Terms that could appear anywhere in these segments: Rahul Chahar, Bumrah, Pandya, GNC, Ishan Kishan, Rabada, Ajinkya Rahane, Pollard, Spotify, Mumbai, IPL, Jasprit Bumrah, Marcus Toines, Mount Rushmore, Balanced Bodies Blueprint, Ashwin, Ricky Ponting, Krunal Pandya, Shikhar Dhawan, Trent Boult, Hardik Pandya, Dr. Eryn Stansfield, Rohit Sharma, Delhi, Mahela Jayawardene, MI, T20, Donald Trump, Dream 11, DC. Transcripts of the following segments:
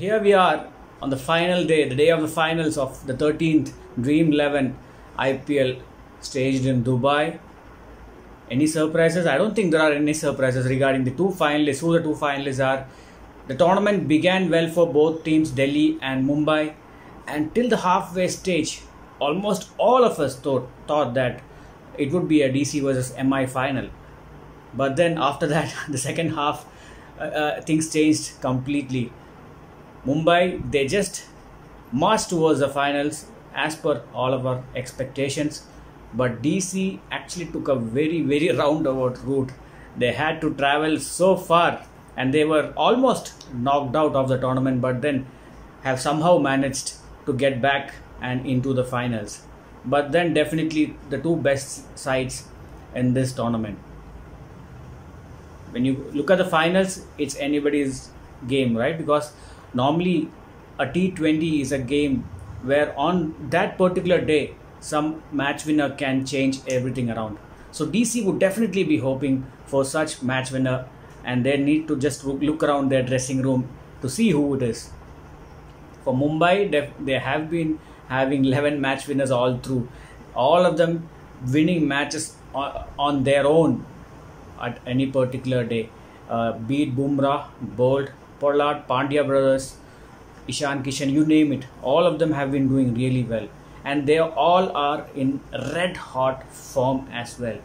here we are on the final day, the day of the finals of the 13th Dream 11 IPL staged in Dubai. Any surprises? I don't think there are any surprises regarding the two finalists, who the two finalists are. The tournament began well for both teams, Delhi and Mumbai. And till the halfway stage, almost all of us thought that it would be a DC versus MI final. But then after that, the second half, things changed completely. Mumbai, they just marched towards the finals as per all of our expectations. But DC actually took a very roundabout route. They had to travel so far and they were almost knocked out of the tournament, but then have somehow managed to get back and into the finals. But then definitely the two best sides in this tournament. When you look at the finals, it's anybody's game, right? Because normally a T20 is a game where on that particular day, some match winner can change everything around. So DC would definitely be hoping for such match winner, and they need to just look around their dressing room to see who it is. For Mumbai, they have been having 11 match winners all through, all of them winning matches on their own at any particular day. Be it Bumrah, Boult, Pollard, Pandya brothers, Ishan Kishan, you name it. All of them have been doing really well. And they all are in red hot form as well.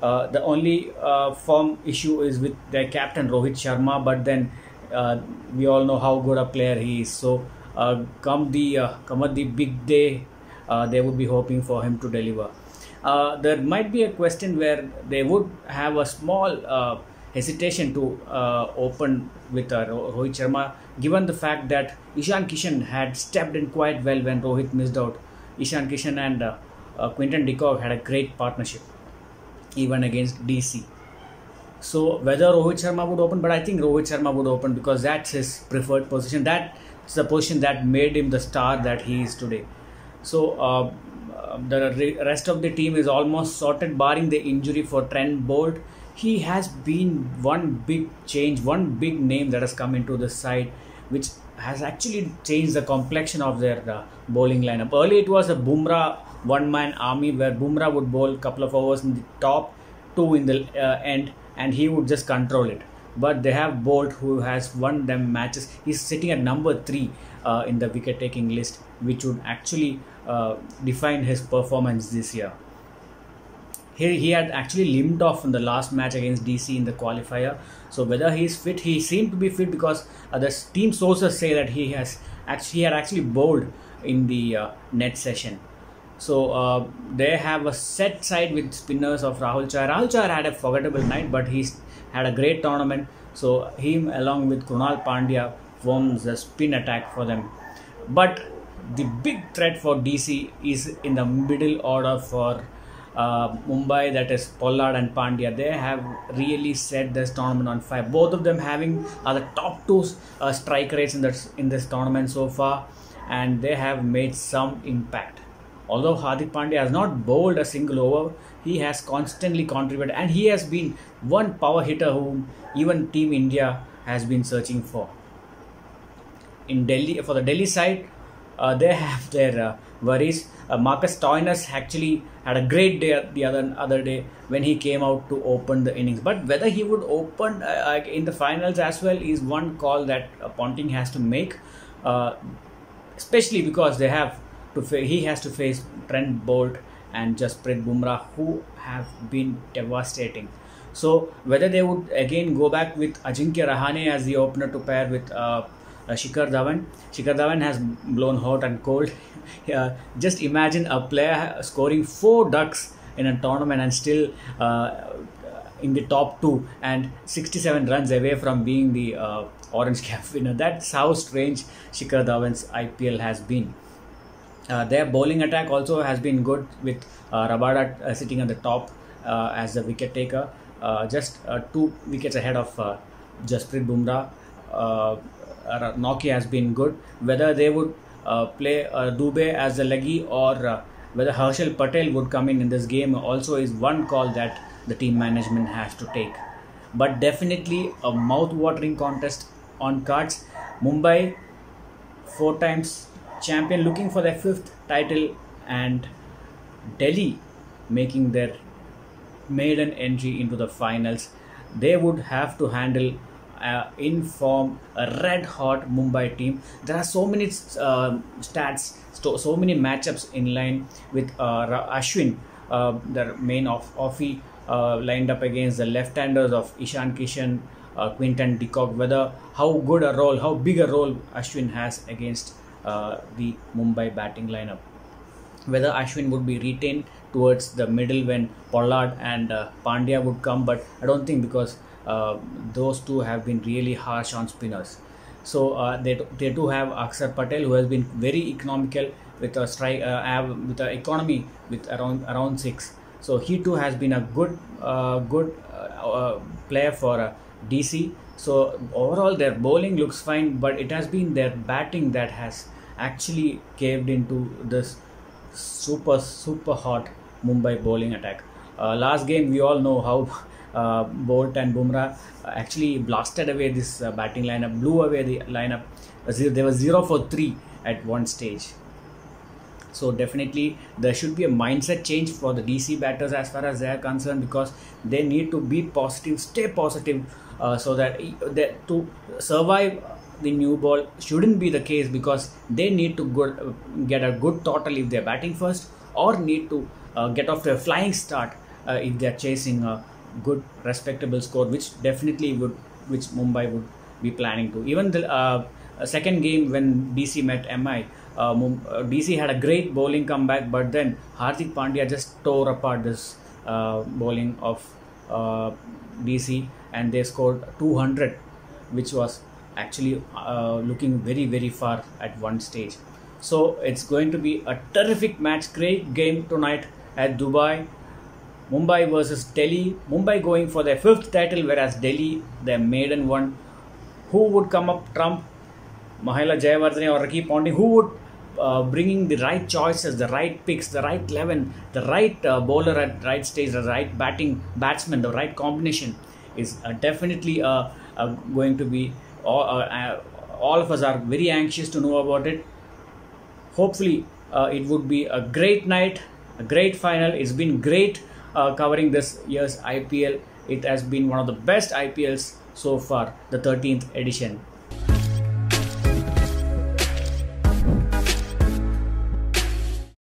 The only form issue is with their captain Rohit Sharma, but then we all know how good a player he is. So come the big day, they would be hoping for him to deliver. There might be a question where they would have a small hesitation to open with Rohit Sharma, given the fact that Ishan Kishan had stepped in quite well when Rohit missed out. Ishan Kishan and Quinton de Kock had a great partnership even against DC. So whether Rohit Sharma would open, but I think Rohit Sharma would open because that's his preferred position. That's the position that made him the star that he is today. So the rest of the team is almost sorted, barring the injury for Trent Boult. He has been one big change, one big name that has come into the side, which has actually changed the complexion of their bowling lineup. Early it was a Bumrah one-man army where Bumrah would bowl a couple of overs in the top, two in the end, and he would just control it. But they have Boult, who has won them matches. He's sitting at number 3 in the wicket-taking list, which would actually define his performance this year. He had actually limped off in the last match against DC in the qualifier. So whether he is fit, he seemed to be fit because the team sources say that he had actually bowled in the net session. So they have a set side with spinners of Rahul Chahar. Rahul Chahar had a forgettable night, but he's had a great tournament. So him along with Krunal Pandya forms the spin attack for them. But the big threat for DC is in the middle order for Mumbai, that is Pollard and Pandya. They have really set this tournament on fire. Both of them are the top two strike rates in this tournament so far, and they have made some impact. Although Hardik Pandya has not bowled a single over, he has constantly contributed, and he has been one power hitter whom even Team India has been searching for. In Delhi, for the Delhi side, they have their worries. Marcus Toines actually had a great day the other day when he came out to open the innings. But whether he would open in the finals as well is one call that Ponting has to make, especially because he has to face Trent Boult and Jasprit Bumrah, who have been devastating. So whether they would again go back with Ajinkya Rahane as the opener to pair with Shikhar Dhawan. Shikhar Dhawan has blown hot and cold. Just imagine a player scoring 4 ducks in a tournament and still in the top 2 and 67 runs away from being the orange cap winner. That's how strange Shikhar Dhawan's IPL has been. Their bowling attack also has been good, with Rabada sitting at the top as the wicket taker, just 2 wickets ahead of Jasprit Bumrah. Noki has been good. Whether they would play Dubey as the leggy or whether Harshal Patel would come in this game also is one call that the team management has to take. But definitely a mouth-watering contest on cards. Mumbai 4 times champion looking for their 5th title, and Delhi making their maiden entry into the finals. They would have to handle in form a red hot Mumbai team. There are so many stats, so many matchups in line with Ashwin, the main offie, lined up against the left-handers of Ishan Kishan, Quinton de Kock. Whether how good a role, how big a role Ashwin has against the Mumbai batting lineup. Whether Ashwin would be retained towards the middle when Pollard and Pandya would come, but I don't think, because those two have been really harsh on spinners. So they do have Axar Patel, who has been very economical with a strike, with an economy with around 6. So he too has been a good player for DC. So overall their bowling looks fine, but it has been their batting that has actually caved into this super hot Mumbai bowling attack. Last game we all know how Bolt and Bumrah actually blasted away this batting lineup, blew away the lineup. They were 0 for 3 at one stage. So definitely there should be a mindset change for the DC batters as far as they are concerned, because they need to be positive, stay positive, so that to survive the new ball shouldn't be the case, because they need to get a good total if they're batting first, or need to get off to a flying start if they're chasing a good respectable score, which definitely which Mumbai would be planning to. Even the second game when DC met MI, DC had a great bowling comeback, but then Hardik Pandya just tore apart this bowling of DC, and they scored 200, which was actually looking very, very far at one stage. So it's going to be a terrific match, great game tonight at Dubai. Mumbai versus Delhi. Mumbai going for their 5th title, whereas Delhi their maiden one. Who would come up trump? Mahela Jayawardene or Ricky Ponting? Who would bringing the right choices, the right picks, the right 11, the right bowler at right stage, the right batsman, the right combination is definitely going to be. All of us are very anxious to know about it. Hopefully it would be a great night, a great final. It's been great covering this year's IPL. It has been one of the best IPLs so far, the 13th edition.